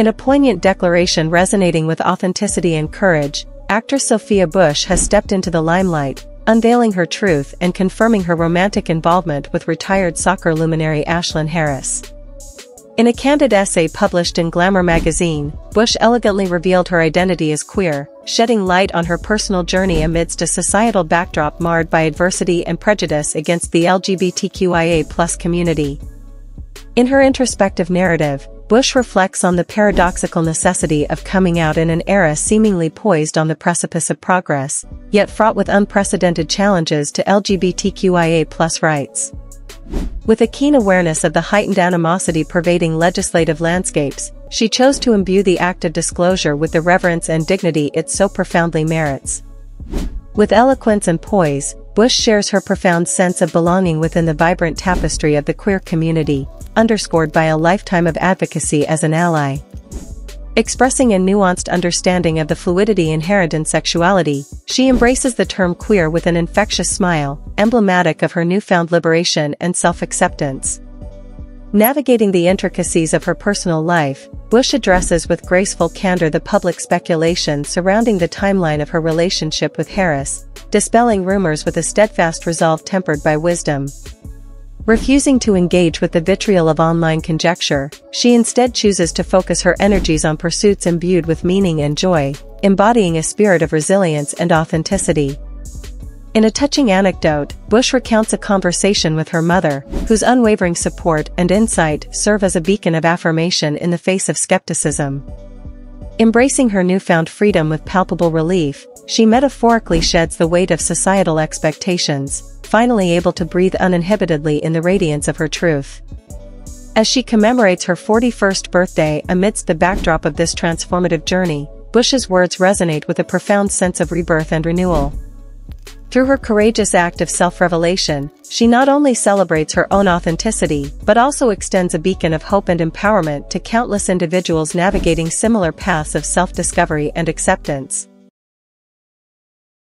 In a poignant declaration resonating with authenticity and courage, actress Sophia Bush has stepped into the limelight, unveiling her truth and confirming her romantic involvement with retired soccer luminary Ashlyn Harris. In a candid essay published in Glamour magazine, Bush elegantly revealed her identity as queer, shedding light on her personal journey amidst a societal backdrop marred by adversity and prejudice against the LGBTQIA+ community. In her introspective narrative, Bush reflects on the paradoxical necessity of coming out in an era seemingly poised on the precipice of progress, yet fraught with unprecedented challenges to LGBTQIA+ rights. With a keen awareness of the heightened animosity pervading legislative landscapes, she chose to imbue the act of disclosure with the reverence and dignity it so profoundly merits. With eloquence and poise, Bush shares her profound sense of belonging within the vibrant tapestry of the queer community, underscored by a lifetime of advocacy as an ally. Expressing a nuanced understanding of the fluidity inherent in sexuality, she embraces the term queer with an infectious smile, emblematic of her newfound liberation and self-acceptance. Navigating the intricacies of her personal life, Bush addresses with graceful candor the public speculation surrounding the timeline of her relationship with Harris, dispelling rumors with a steadfast resolve tempered by wisdom. Refusing to engage with the vitriol of online conjecture, she instead chooses to focus her energies on pursuits imbued with meaning and joy, embodying a spirit of resilience and authenticity. In a touching anecdote, Bush recounts a conversation with her mother, whose unwavering support and insight serve as a beacon of affirmation in the face of skepticism. Embracing her newfound freedom with palpable relief, she metaphorically sheds the weight of societal expectations, finally able to breathe uninhibitedly in the radiance of her truth. As she commemorates her 41st birthday amidst the backdrop of this transformative journey, Bush's words resonate with a profound sense of rebirth and renewal. Through her courageous act of self-revelation, she not only celebrates her own authenticity, but also extends a beacon of hope and empowerment to countless individuals navigating similar paths of self-discovery and acceptance.